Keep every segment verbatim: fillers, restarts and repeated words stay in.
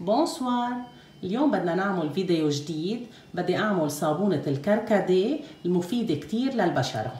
بونسوار. اليوم بدنا نعمل فيديو جديد، بدي اعمل صابونة الكركديه المفيدة كتير للبشرة.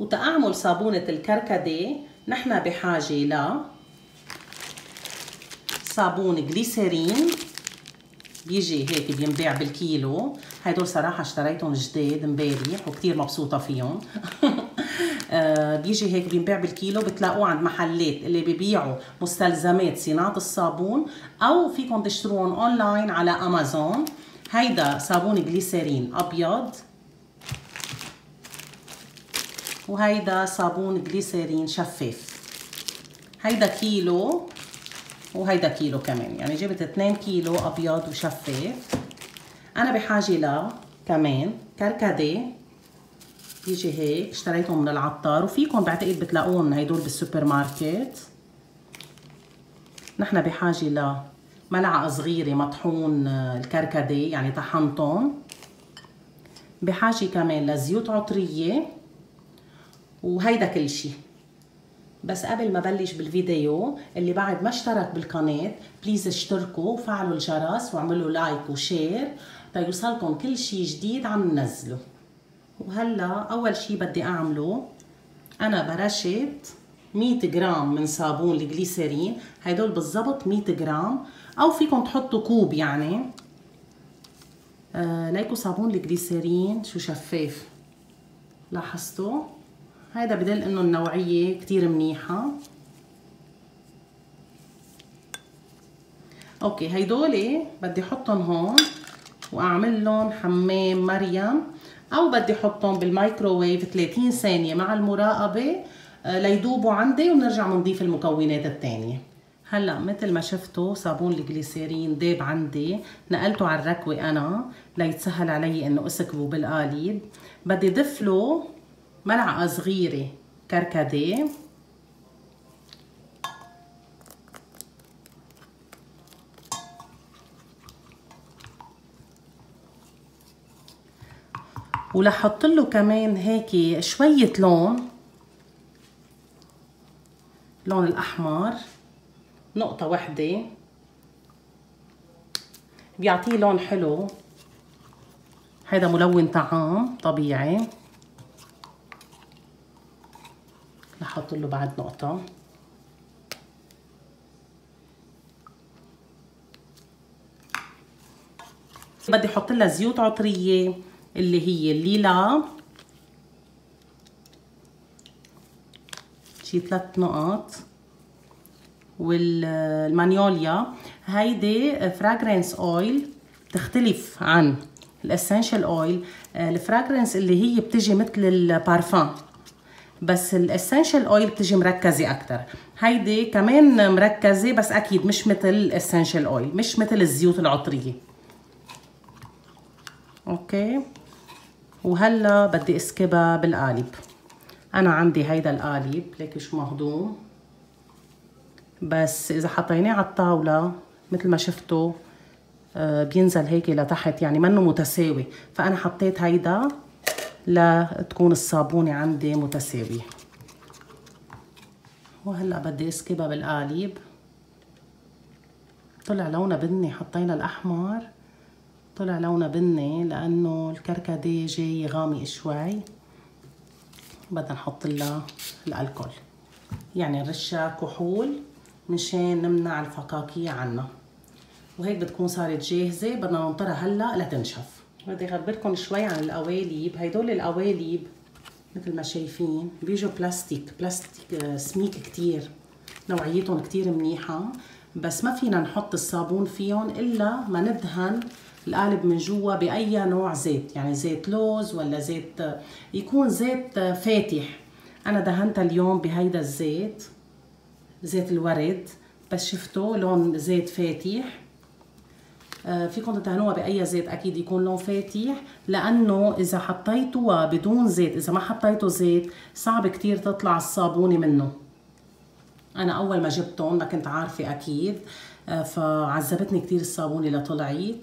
وتأعمل صابونة الكركديه نحن بحاجة ل صابون جليسرين، بيجي هيك بينباع بالكيلو. هيدول صراحة اشتريتهم جداد امبارح وكتير مبسوطة فيهم. بيجي هيك بينباع بالكيلو، بتلاقوه عند محلات اللي ببيعوا مستلزمات صناعة الصابون، أو فيكم تشتروهم أونلاين على أمازون. هيدا صابون جليسرين أبيض، وهيدا صابون جليسرين شفاف. هيدا كيلو وهيدا كيلو كمان، يعني جبت اتنين كيلو أبيض وشفاف. أنا بحاجة ل كمان كركديه، بيجي هيك اشتريتهم من العطار، وفيكم بعتقد بتلاقوهم هيدول بالسوبر ماركت. نحن بحاجة لملعقة صغيرة مطحون الكركديه، يعني طحنتهم. بحاجة كمان لزيوت عطرية، وهيدا كل شي. بس قبل ما بلش بالفيديو، اللي بعد ما اشترك بالقناة بليز اشتركوا وفعلوا الجرس واعملوا لايك وشير تيوصلكم كل شي جديد عم ننزله. وهلا اول شي بدي اعمله، انا برشت مية جرام من صابون الجليسرين. هيدول بالضبط مية جرام، او فيكم تحطوا كوب يعني. آه ليكو صابون الجليسرين شو شفاف، لاحظتوا؟ هيدا بدل انه النوعية كتير منيحة. اوكي، هيدول بدي احطهم هون واعمل لهم حمام مريم، او بدي حطهم بالمايكروويف ثلاثين ثانية مع المراقبة ليدوبوا عندي، ونرجع نضيف المكونات التانية. هلا مثل ما شفتوا صابون الجليسرين داب عندي، نقلته على الركوة انا ليتسهل علي انه اسكبه بالقالب. بدي ضيف له ملعقة صغيرة كركديه، ولحط له كمان هيك شوية لون، لون الأحمر، نقطة واحدة بيعطيه لون حلو. هيدا ملون طعام طبيعي، لحط له بعد نقطة. بدي احط لها زيوت عطرية اللي هي الليلا، شي ثلاث نقط، والمانيوليا. هيدي فراغرانس اويل، تختلف عن الاسنشال اويل. الفراغرانس اللي هي بتجي مثل البارفان، بس الاسنشال اويل بتجي مركزه اكثر. هيدي كمان مركزه، بس اكيد مش مثل الاسنشال اويل، مش مثل الزيوت العطريه. اوكي، وهلا بدي اسكبها بالقالب. انا عندي هيدا القالب، ليك شو مهضوم، بس اذا حطيناه على الطاوله مثل ما شفتوا بينزل هيك لتحت، يعني منه متساوي. فانا حطيت هيدا لتكون الصابونة عندي متساوية. وهلا بدي اسكبها بالقالب. طلع لونها بني، حطينا الأحمر طلع لونها بني لأنه الكركديه جاي غامق شوي. بدنا نحط لها الألكول، يعني نرشها كحول مشان نمنع الفقاقيع عنا. وهيك بتكون صارت جاهزة، بدنا ننطرها هلا لتنشف. بدي اخبركم شوي عن القوالب. هيدول القوالب مثل ما شايفين بيجوا بلاستيك، بلاستيك سميك كتير، نوعيتهم كتير منيحة، بس ما فينا نحط الصابون فيهم إلا ما ندهن القالب من جوا بأي نوع زيت، يعني زيت لوز ولا زيت، يكون زيت فاتح. أنا دهنتها اليوم بهيدا الزيت، زيت الورد، بس شفتوا لون زيت فاتح. فيكم تدهنوها بأي زيت، أكيد يكون لون فاتح، لأنه إذا حطيتوها بدون زيت، إذا ما حطيتوا زيت صعب كتير تطلع الصابونة منه. أنا أول ما جبتهم ما كنت عارفة أكيد، فعذبتني كتير الصابونة لطلعت.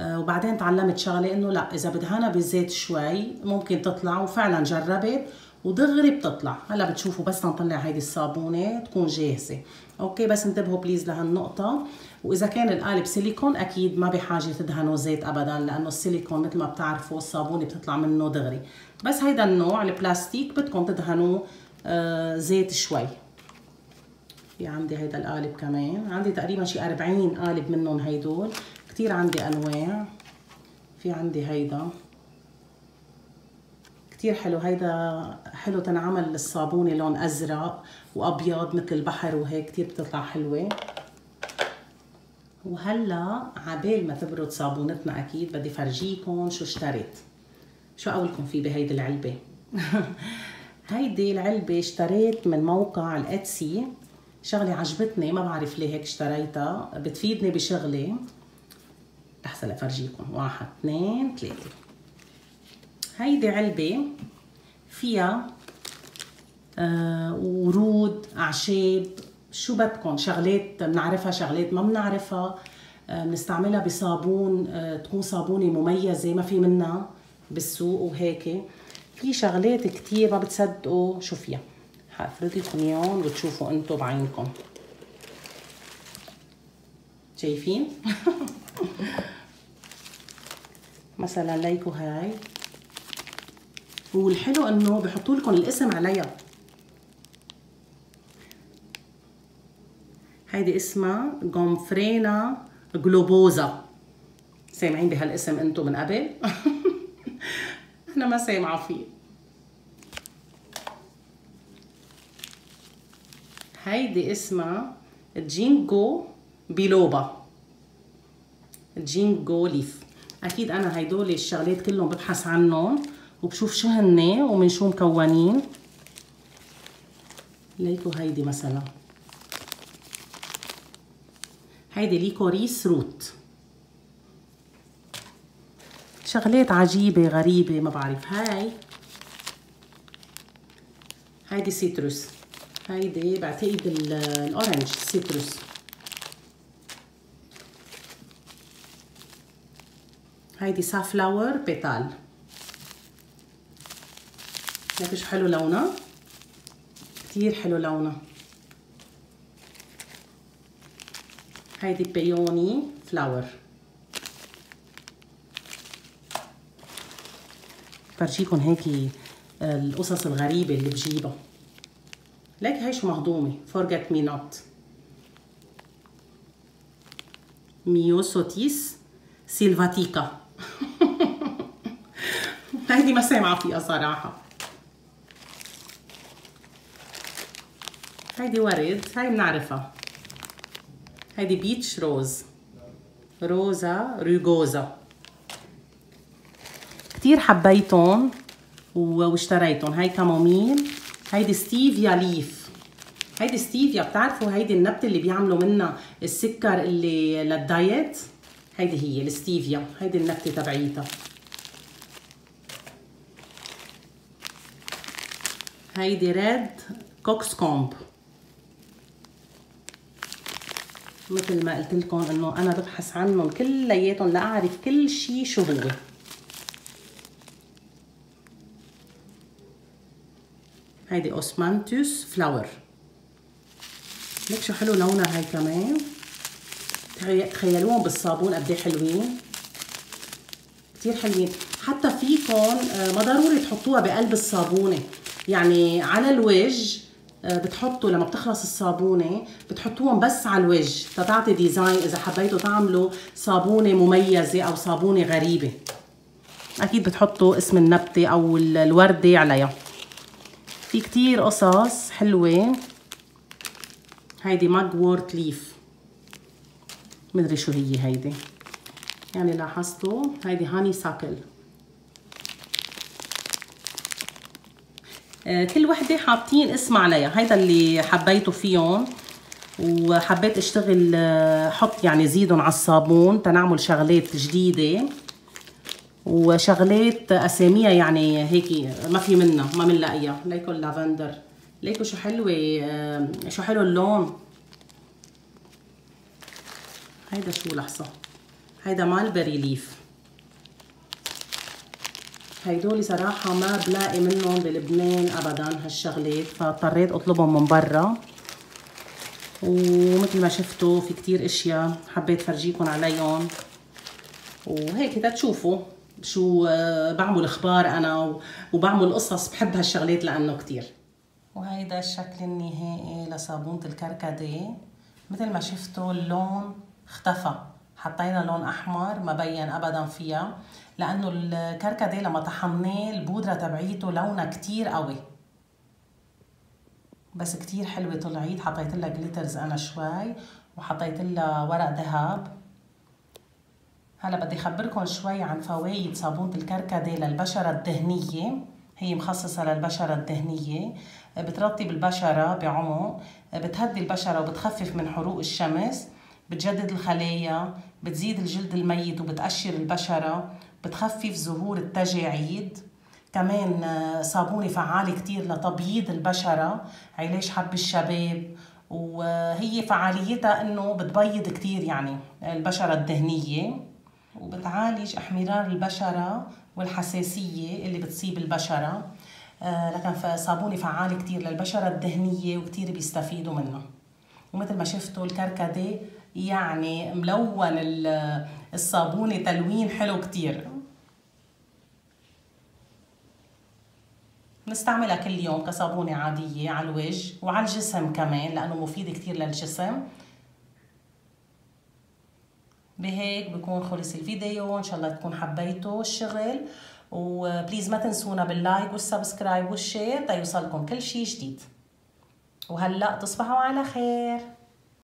وبعدين تعلمت شغلة إنه لا، إذا بدهنها بزيت شوي ممكن تطلع، وفعلا جربت ودغري بتطلع. هلا بتشوفوا بس نطلع هيدي الصابونه تكون جاهزه. اوكي بس انتبهوا بليز لهالنقطه. واذا كان القالب سيليكون اكيد ما بحاجه تدهنوا زيت ابدا، لانه السيليكون مثل ما بتعرفوا الصابونه بتطلع منه دغري. بس هيدا النوع البلاستيك بدكم تدهنوه آه زيت شوي. في عندي هيدا القالب كمان، عندي تقريبا شي أربعين قالب منهم هيدول، كتير عندي انواع. في عندي هيدا كتير حلو، هيدا حلو تنعمل الصابونه لون ازرق وابيض مثل البحر وهيك، كتير بتطلع حلوه. وهلا عبال ما تبرد صابونتنا اكيد بدي فرجيكم شو اشتريت، شو قولكم في بهيدي العلبه. هيدي العلبه اشتريت من موقع الاتسي، شغله عجبتني ما بعرف ليه هيك اشتريتها، بتفيدني بشغلي. احسن افرجيكم، واحد اثنين ثلاثه. هيدي علبه فيها آه ورود، اعشاب، شو بدكم، شغلات بنعرفها شغلات ما بنعرفها، بنستعملها آه بصابون آه تكون صابونه مميزه ما في منها بالسوق وهيك. في شغلات كتير ما بتصدقوا شو فيها، حافرد لكم اياهم وتشوفوا انتم بعينكم. شايفين؟ مثلا ليكو هاي، والحلو انه بحطوا لكم الاسم عليها. هيدي اسمها غومفرينا جلوبوزا، سامعين بهالاسم انتم من قبل؟ انا ما سامعه فيه. هيدي اسمها جينجو بيلوبا، جينجو ليف. اكيد انا هيدول الشغلات كلهم ببحث عنهم وبشوف شو هن ومن شو مكونين. ليكو هيدي مثلا، هيدي ليكوريس روت. شغلات عجيبة غريبة ما بعرف. هاي هيدي سيتروس، هيدي بعتقد الأورنج سيتروس. هيدي سافلاور بيتال، شايفة شو حلو لونها؟ كتير حلو لونها. هيدي بيوني فلاور. فرجيكم هيك القصص الغريبة اللي بجيبها. ليك هاي شو مهضومة، Forget me not. ميوسوتيس سيلفاتيكا. هيدي ما سامعة فيها صراحة. هيدي ورد، هاي بنعرفها. هيدي بيتش روز، روزا روجوزا. كتير حبيتهم واشتريتهم. هاي كاموميل، هيدي ستيفيا ليف. هيدي ستيفيا بتعرفوا هيدي النبته اللي بيعملوا منها السكر اللي للدايت، هيدي هي الستيفيا، هيدي النبته تبعيتها. هيدي ريد كوكسكومب، مثل ما قلت لكم انه انا ببحث عنهم كلياتهم لاعرف كل شيء شو هو. هيدي اوسمانثوس فلاور، ليك شو حلو لونها هاي كمان، تخيلوهم بالصابون قد ايه حلوين، كتير حلوين. حتى فيكم ما ضروري تحطوها بقلب الصابونه، يعني على الوجه بتحطوا لما بتخلص الصابونه بتحطوهم بس على الوجه تتعطي ديزاين، اذا حبيتوا تعملوا صابونه مميزه او صابونه غريبه اكيد بتحطوا اسم النبته او الورده عليها. في كتير قصص حلوه. هيدي ماجورت ليف، مدري شو هي هيدي، يعني لاحظتوا هيدي هاني ساكل. كل وحده حاطين اسم عليها. هيدا اللي حبيته فيهم وحبيت اشتغل حط يعني زيدهم على الصابون تنعمل شغلات جديده وشغلات اساميها يعني هيك ما في منها ما بنلاقيها. ليكو اللافندر، ليكو شو حلوه، شو حلو اللون. هيدا شو لحظه، هيدا مالبري ليف. هيدول صراحه ما بلاقي منهم بلبنان ابدا هالشغلات، فاضطريت اطلبهم من برا. ومثل ما شفتوا في كتير اشياء حبيت فرجيكم عليهم، وهيك تتشوفوا شو بعمل اخبار انا وبعمل قصص، بحب هالشغلات لانه كتير. وهيدا الشكل النهائي لصابونه الكركديه، مثل ما شفتوا اللون اختفى، حطينا لون احمر ما بين ابدا فيها، لانه الكركديه لما طحناه البودره تبعيته لونها كتير قوي، بس كتير حلوه طلعت. حطيت لها جليترز انا شوي، وحطيت لها ورق ذهب. هلا بدي اخبركم شوي عن فوائد صابونه الكركديه للبشره الدهنيه. هي مخصصه للبشره الدهنيه، بترطب البشره بعمق، بتهدي البشره وبتخفف من حروق الشمس، بتجدد الخلايا، بتزيد الجلد الميت وبتقشر البشره، بتخفف ظهور التجاعيد. كمان صابونه فعاله كتير لتبييض البشره، علاج حب الشباب، وهي فعاليتها انه بتبيض كتير يعني البشره الدهنيه، وبتعالج احمرار البشره والحساسيه اللي بتصيب البشره. آه لكن صابونه فعال كتير للبشره الدهنيه وكتير بيستفيدوا منه. ومثل ما شفتوا الكركديه يعني ملون الصابونه تلوين حلو كتير، بنستعملها كل يوم كصابونه عاديه على الوجه وعلى الجسم كمان، لانه مفيده كتير للجسم. بهيك بكون خلص الفيديو، ان شاء الله تكون حبيتوا الشغل، وبليز ما تنسونا باللايك والسبسكرايب والشير تيوصلكم كل شيء جديد. وهلا تصبحوا على خير.